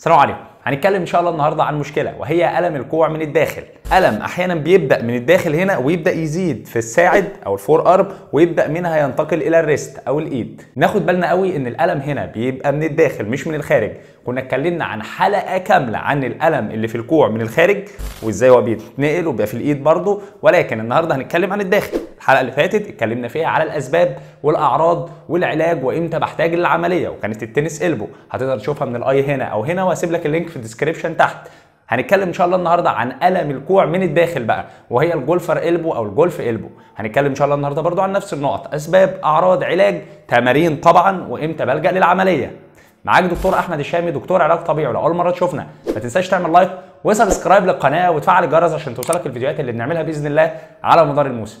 السلام عليكم. هنتكلم ان شاء الله النهارده عن مشكله وهي الم الكوع من الداخل. الم احيانا بيبدا من الداخل هنا ويبدا يزيد في الساعد او الفور ارم ويبدا منها ينتقل الى الريست او الايد. ناخد بالنا قوي ان الالم هنا بيبقى من الداخل مش من الخارج. كنا اتكلمنا عن حلقه كامله عن الالم اللي في الكوع من الخارج وازاي هو بيتنقل وبيبقى في الايد برضه، ولكن النهارده هنتكلم عن الداخل. الحلقه اللي فاتت اتكلمنا فيها على الاسباب والاعراض والعلاج وامتى بحتاج للعمليه، وكانت التنس قلبه هتقدر تشوفها من الاي هنا او هنا، وهسيب لك اللينك في الديسكريبشن تحت. هنتكلم ان شاء الله النهارده عن الم الكوع من الداخل بقى وهي الجولفر قلبه او الجولف قلبه. هنتكلم ان شاء الله النهارده برضو عن نفس النقط، اسباب، اعراض، علاج، تمارين طبعا، وامتى بلجأ للعمليه. معاك دكتور احمد الشامي، دكتور علاج طبيعي. ولو اول مره تشوفنا ما تنساش تعمل لايك وسبسكرايب للقناه وتفعل الجرس عشان توصلك الفيديوهات اللي بنعملها باذن الله على مدار الموسم.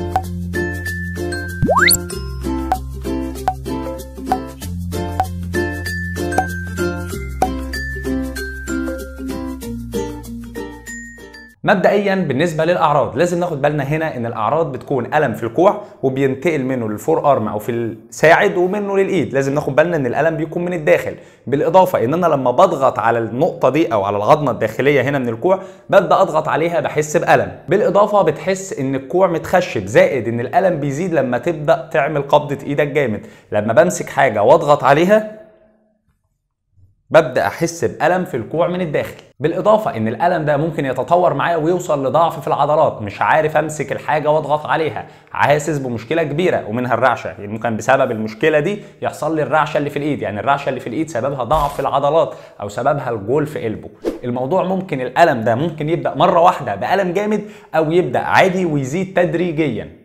مبدئيا بالنسبه للاعراض لازم ناخد بالنا هنا ان الاعراض بتكون الم في الكوع وبينتقل منه للفور ارم او في الساعد ومنه للايد. لازم ناخد بالنا ان الالم بيكون من الداخل، بالاضافه ان انا لما بضغط على النقطه دي او على العظمه الداخليه هنا من الكوع ببدا اضغط عليها بحس بالم، بالاضافه بتحس ان الكوع متخشب، زائد ان الالم بيزيد لما تبدا تعمل قبضه ايدك جامد. لما بمسك حاجه واضغط عليها ببدأ أحس بألم في الكوع من الداخل، بالإضافة إن الألم ده ممكن يتطور معايا ويوصل لضعف في العضلات، مش عارف أمسك الحاجة وأضغط عليها، حاسس بمشكلة كبيرة ومنها الرعشة، يعني ممكن بسبب المشكلة دي يحصل لي الرعشة اللي في الإيد، يعني الرعشة اللي في الإيد سببها ضعف في العضلات أو سببها الجولف قلبه. الموضوع ممكن الألم ده ممكن يبدأ مرة واحدة بألم جامد أو يبدأ عادي ويزيد تدريجياً.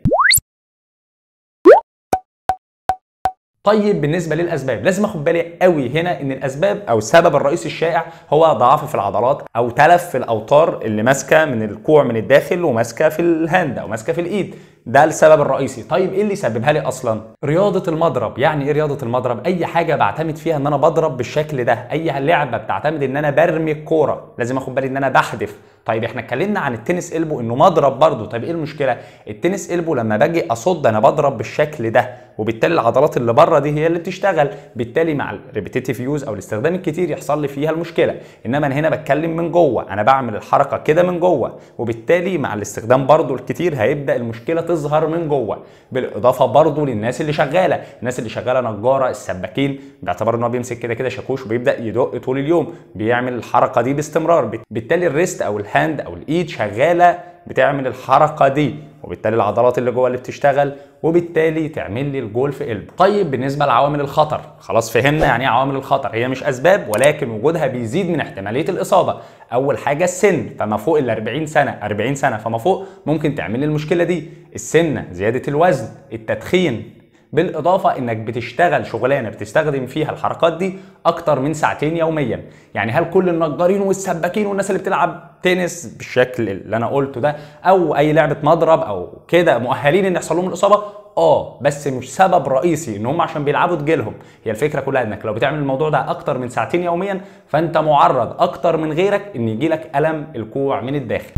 طيب بالنسبه للاسباب لازم اخد بالي قوي هنا ان الاسباب او السبب الرئيسي الشائع هو ضعف في العضلات او تلف في الاوتار اللي ماسكه من الكوع من الداخل وماسكه في الهاند او ماسكه في الايد، ده السبب الرئيسي. طيب ايه اللي سببها لي اصلا؟ رياضه المضرب. يعني ايه رياضه المضرب؟ اي حاجه بعتمد فيها ان انا بضرب بالشكل ده، اي لعبه بتعتمد ان انا برمي الكوره لازم اخد بالي ان انا بحدف. طيب احنا اتكلمنا عن التنس قلبه انه مضرب برضه، طيب ايه المشكله؟ التنس قلبه لما باجي اصد انا بضرب بالشكل ده، وبالتالي العضلات اللي بره دي هي اللي بتشتغل، بالتالي مع الريبيتيتيف يوز او الاستخدام الكتير يحصل لي فيها المشكله. انما انا هنا بتكلم من جوه، انا بعمل الحركه كده من جوه، وبالتالي مع الاستخدام برضه الكتير هيبدا المشكله تظهر من جوه. بالاضافه برضه للناس اللي شغاله، الناس اللي شغاله نجاره، السباكين، باعتبار ان هو بيمسك كده كده شاكوش وبيبدا يدق طول اليوم، بيعمل الحركه دي باستمرار، بالتالي الريست او الهاند او الايد شغاله بتعمل الحركه دي، وبالتالي العضلات اللي جوه اللي بتشتغل، وبالتالي تعمل لي الجولف قلبه. طيب بالنسبه لعوامل الخطر، خلاص فهمنا يعني ايه عوامل الخطر، هي مش اسباب ولكن وجودها بيزيد من احتماليه الاصابه. اول حاجه السن، فما فوق ال 40 سنه، 40 سنه فما فوق ممكن تعمل لي المشكله دي، السمنه، زياده الوزن، التدخين، بالاضافه انك بتشتغل شغلانه بتستخدم فيها الحركات دي اكتر من ساعتين يوميا. يعني هل كل النجارين والسباكين والناس اللي بتلعب تنس بالشكل اللي انا قلته ده او اي لعبه مضرب او كده مؤهلين ان يحصل لهم الاصابه؟ اه، بس مش سبب رئيسي ان هم عشان بيلعبوا تجيلهم. هي الفكره كلها انك لو بتعمل الموضوع ده اكتر من ساعتين يوميا فانت معرض اكتر من غيرك ان يجيلك الم الكوع من الداخل.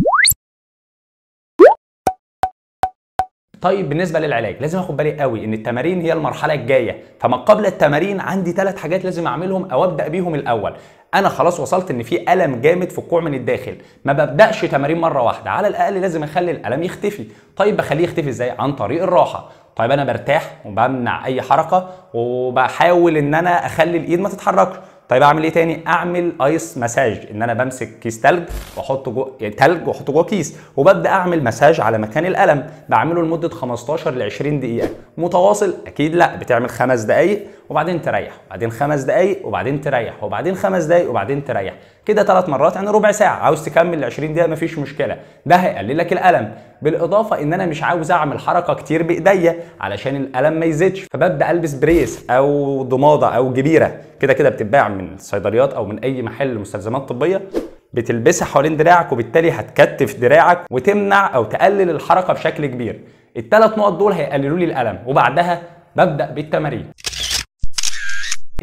طيب بالنسبه للعلاج لازم اخد بالي قوي ان التمارين هي المرحله الجايه، فما قبل التمارين عندي 3 حاجات لازم اعملهم او ابدا بيهم. الاول، انا خلاص وصلت ان في الم جامد في الكوع من الداخل، ما ببداش تمارين مره واحده، على الاقل لازم اخلي الالم يختفي. طيب بخليه يختفي ازاي؟ عن طريق الراحه. طيب انا برتاح وبمنع اي حركه وبحاول ان انا اخلي الايد ما تتحركش. طيب اعمل ايه تاني؟ اعمل ايس مساج، ان انا بمسك كيس تلج واحطه جوه كيس وببدا اعمل مساج على مكان الالم، بعمله لمده 15 ل 20 دقيقه متواصل. اكيد لا، بتعمل 5 دقائق وبعدين تريح، وبعدين 5 دقائق وبعدين تريح، وبعدين 5 دقائق وبعدين تريح، كده 3 مرات يعني ربع ساعه. عاوز تكمل ل 20 دقيقه مفيش مشكله، ده هيقلل لك الالم. بالاضافه ان انا مش عاوز اعمل حركه كتير بايديا علشان الالم ما يزيدش، فببدا البس بريس او ضماده او جبيره كده كده بتتباع من الصيدليات او من اي محل مستلزمات طبيه، بتلبسها حوالين دراعك وبالتالي هتكتف دراعك وتمنع او تقلل الحركه بشكل كبير. ال3 نقط دول هيقللوا لي الالم. وبعدها ببدا بالتمارين.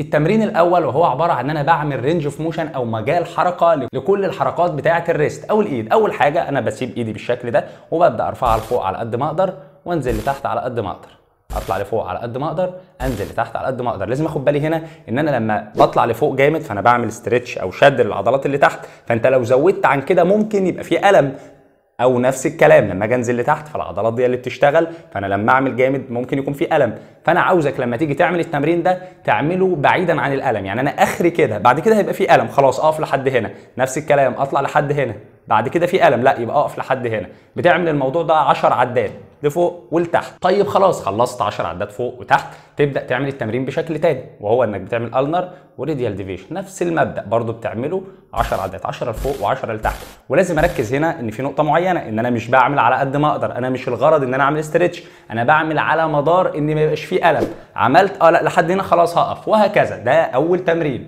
التمرين الاول وهو عباره عن ان انا بعمل رينج اوف موشن او مجال حركه لكل الحركات بتاعه الريست او الايد. اول حاجه انا بسيب ايدي بالشكل ده وببدا ارفعها لفوق على قد ما اقدر وانزل لتحت على قد ما اقدر، اطلع لفوق على قد ما اقدر، انزل لتحت على قد ما اقدر. لازم اخد بالي هنا ان انا لما بطلع لفوق جامد فانا بعمل ستريتش او شد للعضلات اللي تحت، فانت لو زودت عن كده ممكن يبقى في الم، او نفس الكلام لما اجي انزل لتحت فالعضلات دي اللي بتشتغل، فانا لما اعمل جامد ممكن يكون في الم. فانا عاوزك لما تيجي تعمل التمرين ده تعمله بعيدا عن الالم، يعني انا اخري كده، بعد كده هيبقى في الم خلاص اقف لحد هنا، نفس الكلام اطلع لحد هنا، بعد كده في الم لا يبقى اقف لحد هنا. بتعمل الموضوع ده 10 عدات لفوق ولتحت. طيب خلاص خلصت 10 عدات فوق وتحت، تبدا تعمل التمرين بشكل تاني وهو انك بتعمل النر وريديال ديفيشن، نفس المبدا برضو بتعمله 10 عدات، 10 لفوق و10 لتحت. ولازم اركز هنا ان في نقطه معينه، ان انا مش بعمل على قد ما اقدر، انا مش الغرض ان انا اعمل استرتش، انا بعمل على مدار ان ما يبقاش فيه الم. عملت لا لحد هنا خلاص هقف، وهكذا. ده اول تمرين.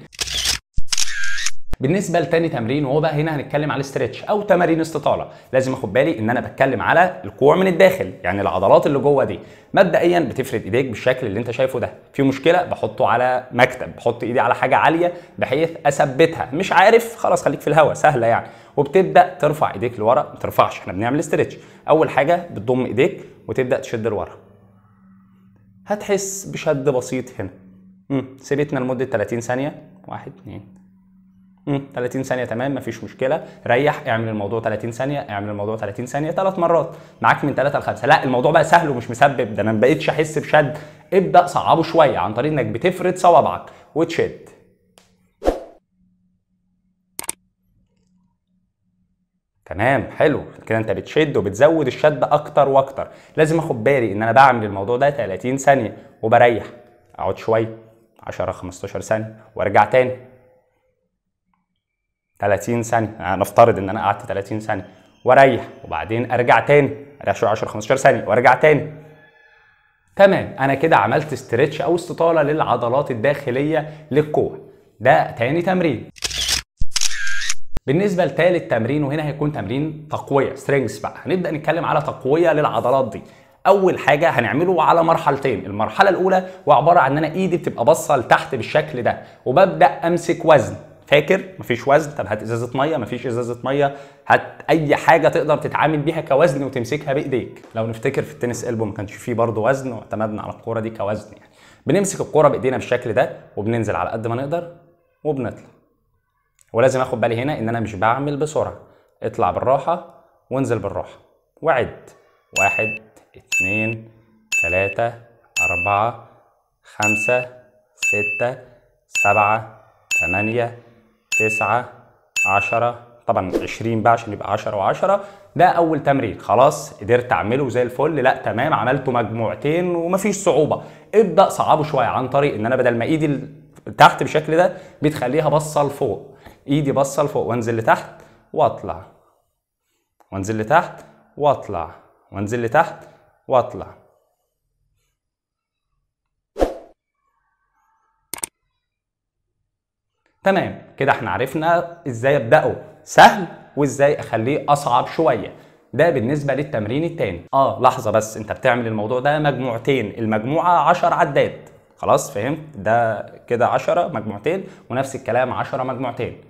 بالنسبه لتاني تمرين وهو بقى هنا هنتكلم على الاسترتش او تمارين استطاله. لازم اخد بالي ان انا بتكلم على الكوع من الداخل، يعني العضلات اللي جوه دي. مبدئيا بتفرد ايديك بالشكل اللي انت شايفه ده. في مشكله بحطه على مكتب، بحط ايدي على حاجه عاليه بحيث اثبتها، مش عارف خلاص خليك في الهواء سهله يعني. وبتبدا ترفع ايديك لورا، ما ترفعش، احنا بنعمل استرتش. اول حاجه بتضم ايديك وتبدا تشد لورا، هتحس بشد بسيط هنا. سيبتنا لمده 30 ثانيه، 1 2 30 ثانية تمام مفيش مشكلة. ريح، اعمل الموضوع 30 ثانية، اعمل الموضوع 30 ثانية 3 مرات، معاك من 3 ل 5. لا الموضوع بقى سهل ومش مسبب، ده انا ما بقتش احس بشد. ابدأ صعبه شوية عن طريق انك بتفرد صوابعك وتشد. تمام حلو كده، انت بتشد وبتزود الشد اكتر واكتر. لازم اخد بالي ان انا بعمل الموضوع ده 30 ثانية وبريح، اقعد شوية 10 15 ثانية وارجع تاني 30 ثانية، يعني نفترض ان انا قعدت 30 ثانية واريح وبعدين ارجع تاني، اريح شوية 10 15 ثانية وارجع تاني. تمام، انا كده عملت استرتش او استطالة للعضلات الداخلية للكوع. ده تاني تمرين. بالنسبة لتالت تمرين وهنا هيكون تمرين تقوية، سترينجز بقى. هنبدأ نتكلم على تقوية للعضلات دي. اول حاجه هنعمله على مرحلتين. المرحلة الاولى وعبارة عن ان انا ايدي بتبقى باصة لتحت بالشكل ده، وببدأ امسك وزن. فاكر مفيش وزن، طب هات ازازه ميه، مفيش ازازه ميه، هات اي حاجه تقدر تتعامل بيها كوزن وتمسكها بايديك. لو نفتكر في التنس قلبه ما كانش فيه برضه وزن، واعتمدنا على الكوره دي كوزن. يعني بنمسك الكوره بايدينا بالشكل ده وبننزل على قد ما نقدر وبنطلع. ولازم اخد بالي هنا ان انا مش بعمل بسرعه، اطلع بالراحه وانزل بالراحه، وعد 1 2 3 4 5 6 7 8 9 10 طبعا 20 بقى عشان يبقى 10 و10. ده اول تمرين، خلاص قدرت اعمله زي الفل. لا تمام، عملته مجموعتين ومفيش صعوبه. ابدا صعبه شويه عن طريق ان انا بدل ما ايدي تحت بالشكل ده بتخليها باصه لفوق، ايدي باصه لفوق، وانزل لتحت واطلع، وانزل لتحت واطلع، وانزل لتحت واطلع. تمام كده احنا عرفنا ازاي ابداه سهل وازاي اخليه اصعب شويه. ده بالنسبه للتمرين الثاني. لحظه بس، انت بتعمل الموضوع ده مجموعتين، المجموعه 10 عدات. خلاص فهمت، ده كده 10 مجموعتين، ونفس الكلام 10 مجموعتين.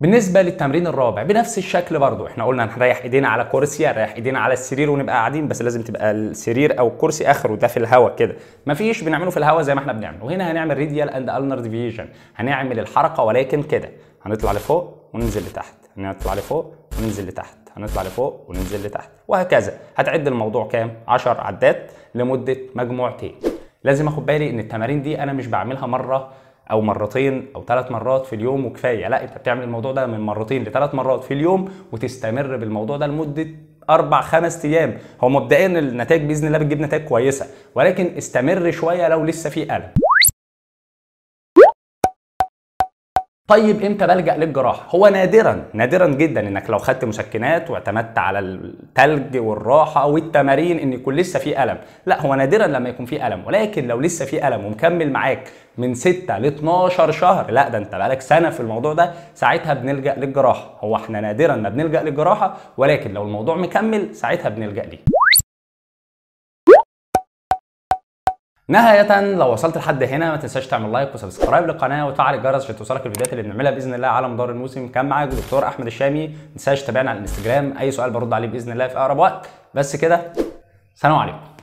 بالنسبه للتمرين الرابع بنفس الشكل برضو، احنا قلنا هنريح ايدينا على كرسي، هنريح ايدينا على السرير ونبقى قاعدين، بس لازم تبقى السرير او الكرسي اخره ده في الهواء كده، مفيش بنعمله في الهواء زي ما احنا بنعمله. وهنا هنعمل ريديال اند النر ديفيجن، هنعمل الحركه ولكن كده، هنطلع لفوق وننزل لتحت، هنطلع لفوق وننزل لتحت، هنطلع لفوق وننزل لتحت، وهكذا. هتعد الموضوع كام؟ 10 عدات لمده مجموعتين. لازم اخد بالي ان التمارين دي انا مش بعملها مره او مرتين او 3 مرات في اليوم وكفايه، لا انت بتعمل الموضوع ده من 2 ل 3 مرات في اليوم، وتستمر بالموضوع ده لمده 4 5 ايام. هو مبدئيا النتائج باذن الله بتجيب نتائج كويسه، ولكن استمر شويه لو لسه في الم. طيب امتى بلجأ للجراحه؟ هو نادرا نادرا جدا انك لو خدت مسكنات واعتمدت على التلج والراحه والتمارين ان يكون لسه في الم، لا هو نادرا لما يكون في الم، ولكن لو لسه في الم ومكمل معاك من 6 ل 12 شهر، لا ده انت بقالك سنه في الموضوع ده، ساعتها بنلجأ للجراحه. هو احنا نادرا ما بنلجأ للجراحه، ولكن لو الموضوع مكمل ساعتها بنلجأ ليه. نهاية، لو وصلت لحد هنا ما تنساش تعمل لايك وسبسكرايب للقناة وتفعل الجرس عشان توصلك الفيديوهات اللي بنعملها بإذن الله على مدار الموسم. كان معاك دكتور أحمد الشامي، ما تنساش تتابعنا على الانستجرام، أي سؤال برد عليه بإذن الله في أقرب وقت. بس كده، سلام عليكم.